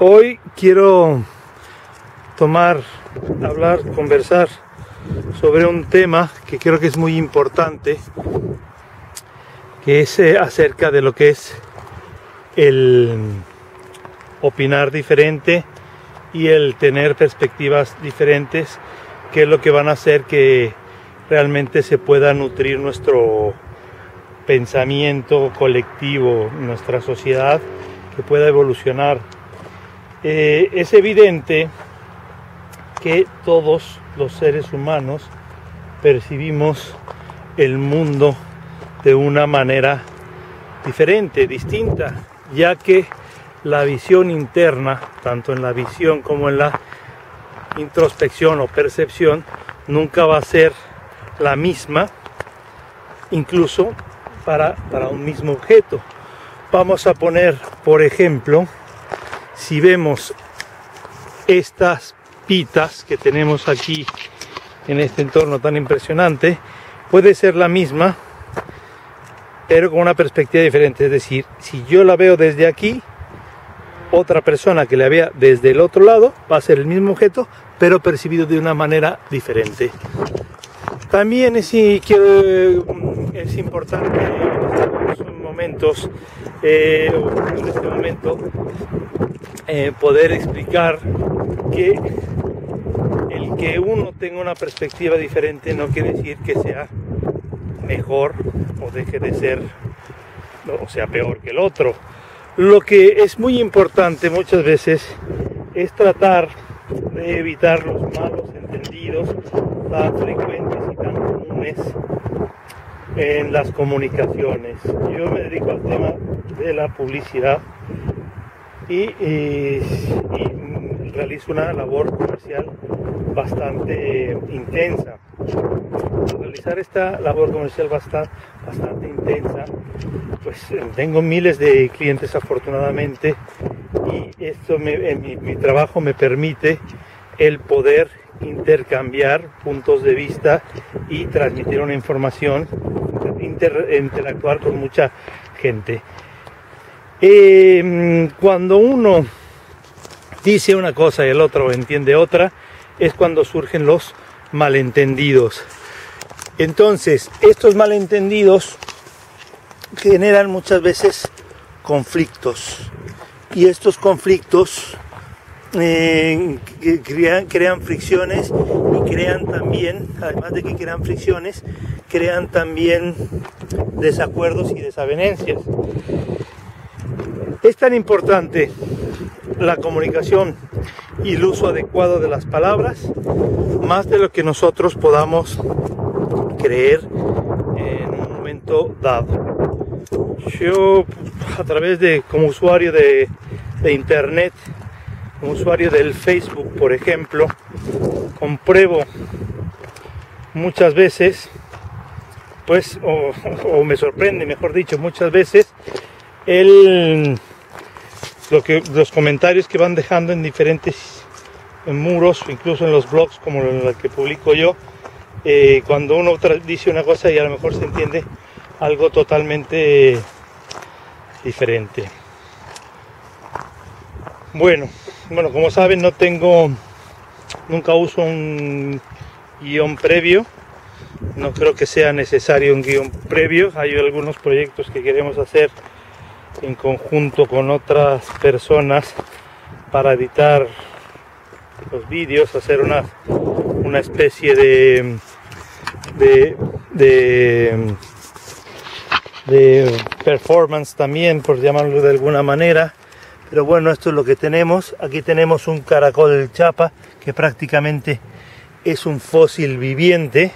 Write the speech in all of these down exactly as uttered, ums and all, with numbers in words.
Hoy quiero tomar, hablar, conversar sobre un tema que creo que es muy importante, que es acerca de lo que es el opinar diferente y el tener perspectivas diferentes, que es lo que van a hacer que realmente se pueda nutrir nuestro pensamiento colectivo, nuestra sociedad, que pueda evolucionar. Eh, es evidente que todos los seres humanos percibimos el mundo de una manera diferente, distinta, ya que la visión interna, tanto en la visión como en la introspección o percepción, nunca va a ser la misma, incluso para, para un mismo objeto. Vamos a poner, por ejemplo, si vemos estas pitas que tenemos aquí en este entorno tan impresionante, puede ser la misma, pero con una perspectiva diferente. Es decir, si yo la veo desde aquí, otra persona que la vea desde el otro lado va a ser el mismo objeto, pero percibido de una manera diferente. También es, es importante en estos momentos, eh, en este momento, eh, poder explicar que el que uno tenga una perspectiva diferente no quiere decir que sea mejor o deje de ser, o sea, peor que el otro. Lo que es muy importante muchas veces es tratar de evitar los malos entendidos tan frecuentes y tan comunes en las comunicaciones. Yo me dedico al tema de la publicidad y, y, y realizo una labor comercial bastante intensa. Al realizar esta labor comercial bastante, bastante intensa, pues tengo miles de clientes afortunadamente, y esto me, en mi, mi trabajo me permite el poder intercambiar puntos de vista y transmitir una información, inter, interactuar con mucha gente. Eh, cuando uno dice una cosa y el otro entiende otra, es cuando surgen los malentendidos. Entonces, estos malentendidos generan muchas veces conflictos, y estos conflictos eh, crean, crean fricciones y crean también, además de que crean fricciones, crean también desacuerdos y desavenencias. Es tan importante la comunicación y el uso adecuado de las palabras, más de lo que nosotros podamos creer en un momento dado. Yo, a través de, como usuario de, de internet, como usuario del Facebook, por ejemplo, compruebo muchas veces, pues, o, o me sorprende, mejor dicho, muchas veces, el... Lo que, los comentarios que van dejando en diferentes en muros, incluso en los blogs como el que publico yo, eh, cuando uno dice una cosa y a lo mejor se entiende algo totalmente diferente. Bueno, bueno, como saben, no tengo, nunca uso un guión previo, no creo que sea necesario un guión previo. Hay algunos proyectos que queremos hacer en conjunto con otras personas para editar los vídeos, hacer una, una especie de de, de de performance también, por llamarlo de alguna manera. Pero bueno, esto es lo que tenemos. Aquí tenemos un caracol del Chapa, que prácticamente es un fósil viviente,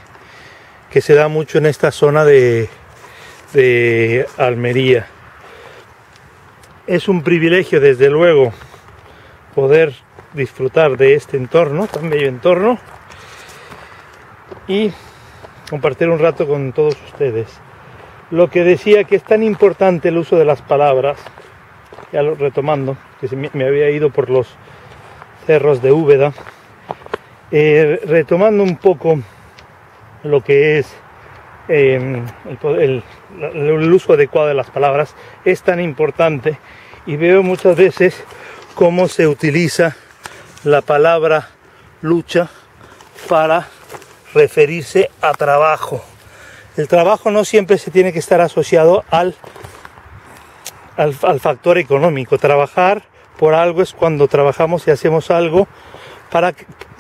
que se da mucho en esta zona de, de Almería. Es un privilegio, desde luego, poder disfrutar de este entorno, tan bello entorno, y compartir un rato con todos ustedes. Lo que decía, que es tan importante el uso de las palabras, ya lo retomando, que me había ido por los cerros de Úbeda, eh, retomando un poco lo que es eh, el, el, el uso adecuado de las palabras, es tan importante. Y veo muchas veces cómo se utiliza la palabra lucha para referirse a trabajo. El trabajo no siempre se tiene que estar asociado al, al, al factor económico. Trabajar por algo es cuando trabajamos y hacemos algo para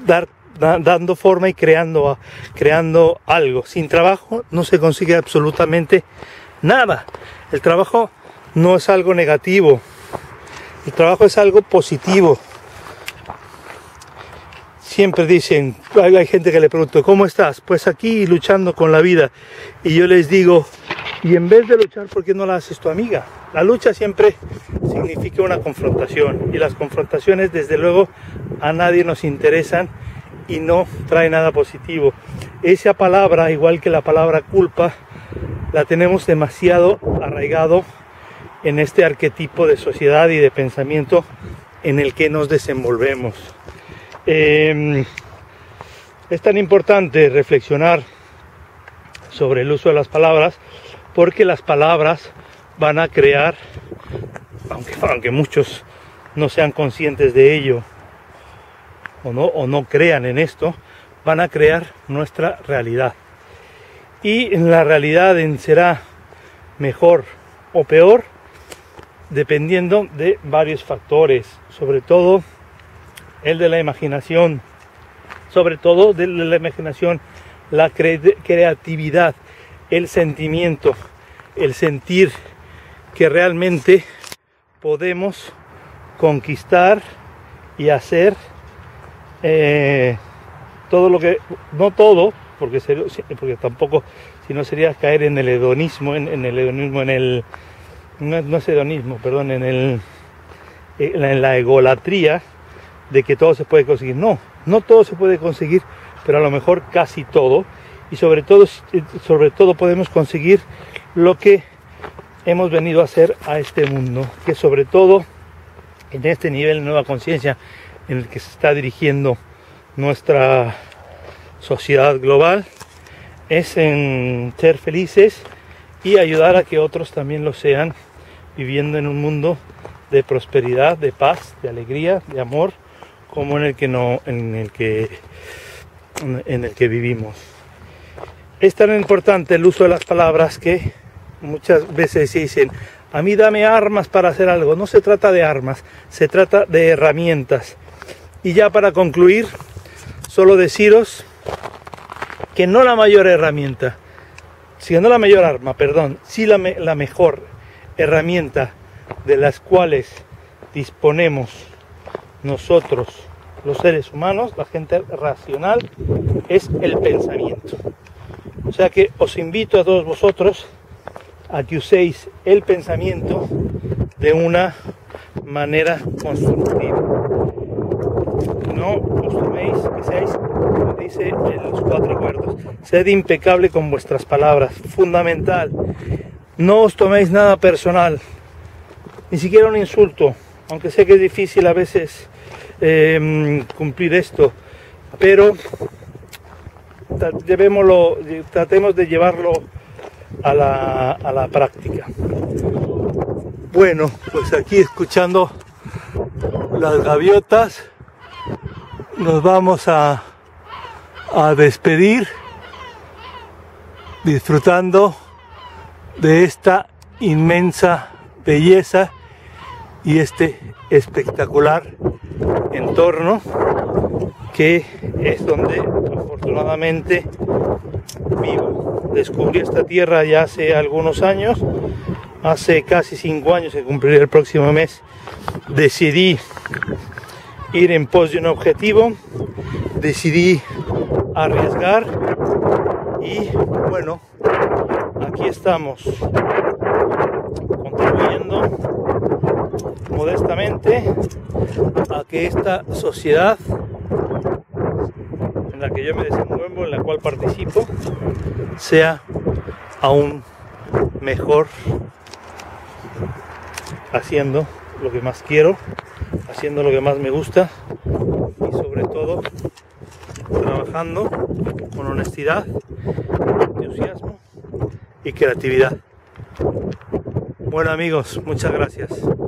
dar, da, dando forma y creando, creando algo. Sin trabajo no se consigue absolutamente nada. El trabajo no es algo negativo. El trabajo es algo positivo. Siempre dicen, hay gente que le pregunto, ¿cómo estás? Pues aquí luchando con la vida. Y yo les digo, y en vez de luchar, ¿por qué no la haces tu amiga? La lucha siempre significa una confrontación. Y las confrontaciones, desde luego, a nadie nos interesan y no trae nada positivo. Esa palabra, igual que la palabra culpa, la tenemos demasiado arraigado en este arquetipo de sociedad y de pensamiento en el que nos desenvolvemos. Eh, es tan importante reflexionar sobre el uso de las palabras, porque las palabras van a crear, aunque, aunque muchos no sean conscientes de ello o no, o no crean en esto, van a crear nuestra realidad. Y en la realidad será mejor o peor dependiendo de varios factores, sobre todo el de la imaginación, sobre todo de la imaginación, la cre- creatividad, el sentimiento, el sentir que realmente podemos conquistar y hacer eh, todo lo que, no todo, porque, serio, porque tampoco, si no sería caer en el hedonismo, en, en el hedonismo, en el, no, no es hedonismo, perdón, en, el, en, la, en la egolatría, de que todo se puede conseguir. No, no todo se puede conseguir, pero a lo mejor casi todo, y sobre todo, sobre todo podemos conseguir lo que hemos venido a hacer a este mundo, que sobre todo en este nivel de nueva conciencia en el que se está dirigiendo nuestra sociedad global, es en ser felices y ayudar a que otros también lo sean, viviendo en un mundo de prosperidad, de paz, de alegría, de amor, como en el que no, en el que, en el que vivimos. Es tan importante el uso de las palabras que muchas veces se dicen, a mí dame armas para hacer algo. No se trata de armas, se trata de herramientas. Y ya para concluir, solo deciros que no la mayor herramienta, sino la mayor arma, perdón, sí la, me, la mejor herramienta de las cuales disponemos nosotros, los seres humanos, la gente racional, es el pensamiento. O sea que os invito a todos vosotros a que uséis el pensamiento de una manera constructiva. No os toméis que seáis, como dice en los cuatro acuerdos, sed impecable con vuestras palabras, fundamental. No os toméis nada personal, ni siquiera un insulto, aunque sé que es difícil a veces eh, cumplir esto, pero llevémoslo, tratemos de llevarlo a la, a la práctica. Bueno, pues aquí escuchando las gaviotas, nos vamos a, a despedir, disfrutando de esta inmensa belleza y este espectacular entorno, que es donde afortunadamente vivo. Descubrí esta tierra ya hace algunos años, hace casi cinco años, que cumpliré el próximo mes. Decidí ir en pos de un objetivo, decidí arriesgar y bueno, aquí estamos, contribuyendo modestamente a que esta sociedad en la que yo me desenvuelvo, en la cual participo, sea aún mejor, haciendo lo que más quiero, haciendo lo que más me gusta y sobre todo trabajando con honestidad, entusiasmo y creatividad. Bueno amigos, muchas gracias.